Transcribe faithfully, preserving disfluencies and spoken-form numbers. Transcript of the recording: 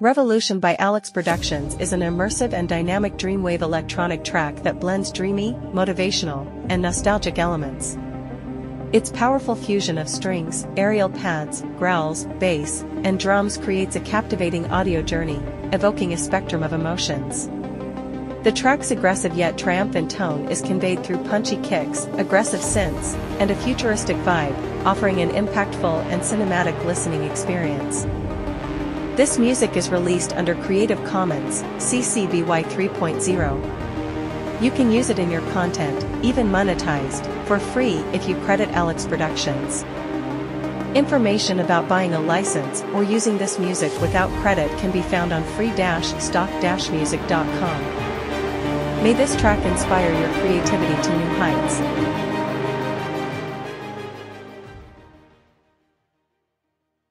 Revolution by Alex Productions is an immersive and dynamic Dreamwave electronic track that blends dreamy, motivational, and nostalgic elements. Its powerful fusion of strings, aerial pads, growls, bass, and drums creates a captivating audio journey, evoking a spectrum of emotions. The track's aggressive yet triumphant tone is conveyed through punchy kicks, aggressive synths, and a futuristic vibe, offering an impactful and cinematic listening experience. This music is released under Creative Commons, C C B Y three point oh. You can use it in your content, even monetized, for free if you credit Alex Productions. Information about buying a license or using this music without credit can be found on free dash stock dash music dot com. May this track inspire your creativity to new heights.